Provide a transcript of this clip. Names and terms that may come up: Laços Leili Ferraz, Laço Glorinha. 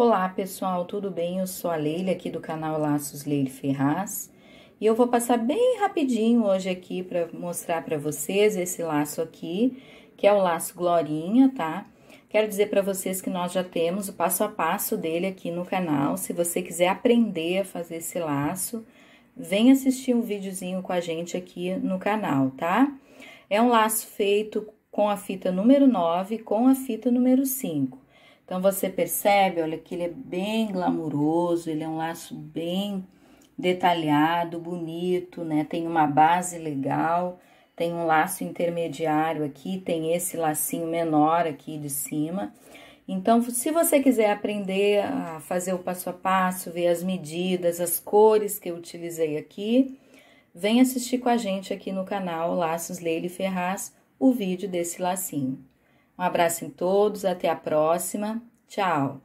Olá pessoal, tudo bem? Eu sou a Leili aqui do canal Laços Leili Ferraz e eu vou passar bem rapidinho hoje aqui para mostrar para vocês esse laço aqui, que é o laço Glorinha, tá? Quero dizer para vocês que nós já temos o passo a passo dele aqui no canal. Se você quiser aprender a fazer esse laço, vem assistir um videozinho com a gente aqui no canal, tá? É um laço feito com a fita número 9, com a fita número 5. Então, você percebe, olha, que ele é bem glamuroso, ele é um laço bem detalhado, bonito, né? Tem uma base legal, tem um laço intermediário aqui, tem esse lacinho menor aqui de cima. Então, se você quiser aprender a fazer o passo a passo, ver as medidas, as cores que eu utilizei aqui, vem assistir com a gente aqui no canal Laços Leili Ferraz o vídeo desse lacinho. Um abraço em todos, até a próxima, tchau!